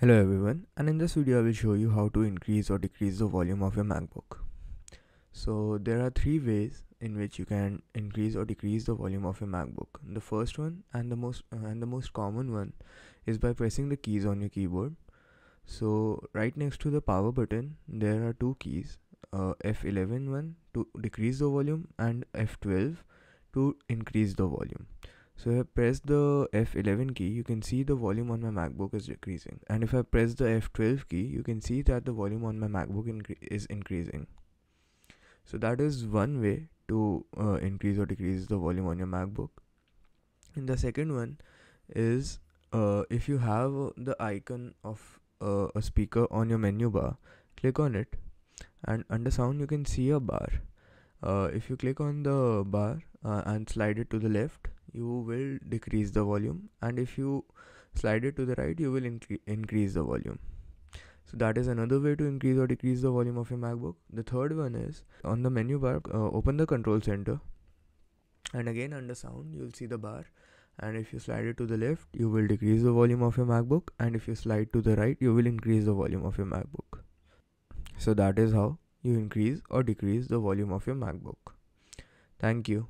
Hello everyone, and in this video I will show you how to increase or decrease the volume of your MacBook. So there are three ways in which you can increase or decrease the volume of your MacBook. The first one and the most common one is by pressing the keys on your keyboard. So right next to the power button there are two keys, F11 one to decrease the volume and F12 to increase the volume. So if I press the F11 key, you can see the volume on my MacBook is decreasing. And if I press the F12 key, you can see that the volume on my MacBook is increasing. So that is one way to increase or decrease the volume on your MacBook. And the second one is if you have the icon of a speaker on your menu bar, click on it. And under sound, you can see a bar. If you click on the bar and slide it to the left, you will decrease the volume, and if you slide it to the right, you will increase the volume. So that is another way to increase or decrease the volume of your MacBook. The third one is on the menu bar, open the control center, and again under sound you will see the bar, and if you slide it to the left, you will decrease the volume of your MacBook, and if you slide to the right, you will increase the volume of your MacBook. So that is how you increase or decrease the volume of your MacBook. Thank you.